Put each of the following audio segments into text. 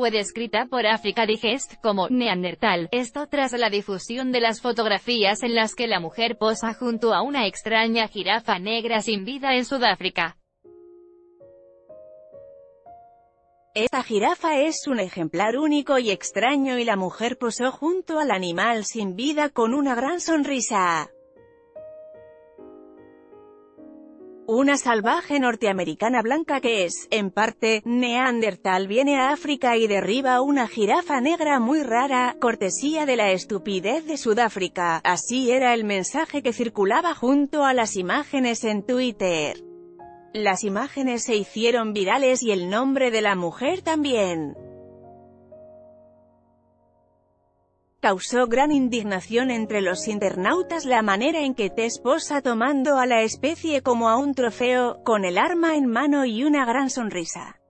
fue descrita por África Digest como «neandertal», esto tras la difusión de las fotografías en las que la mujer posa junto a una extraña jirafa negra sin vida en Sudáfrica. Esta jirafa es un ejemplar único y extraño y la mujer posó junto al animal sin vida con una gran sonrisa. Una salvaje norteamericana blanca que es, en parte, neandertal viene a África y derriba una jirafa negra muy rara, cortesía de la estupidez de Sudáfrica. Así era el mensaje que circulaba junto a las imágenes en Twitter. Las imágenes se hicieron virales y el nombre de la mujer también. Causó gran indignación entre los internautas la manera en que Tess posa tomando a la especie como a un trofeo, con el arma en mano y una gran sonrisa.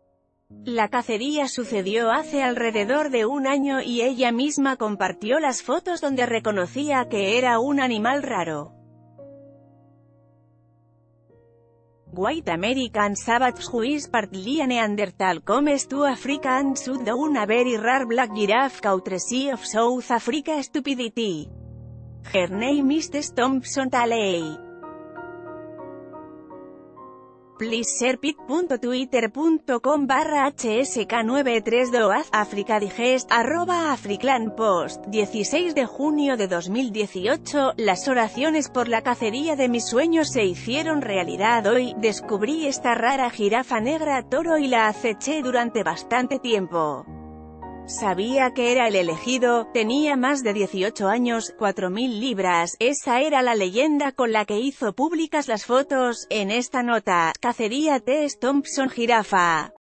La cacería sucedió hace alrededor de un año y ella misma compartió las fotos donde reconocía que era un animal raro. White American Savage who is partly a Neanderthal comes to Africa and shoot down a very rare black giraffe courtesy of South Africa stupidity. Her name is Tess Thompson Talley. Please share pit.twitter.com/hsk932 África Digest @Africlan Post 16 de junio de 2018. Las oraciones por la cacería de mis sueños se hicieron realidad hoy. Descubrí esta rara jirafa negra toro y la aceché durante bastante tiempo. Sabía que era el elegido, tenía más de 18 años, 4.000 libras, esa era la leyenda con la que hizo públicas las fotos. En esta nota, cacería Tess Thompson jirafa.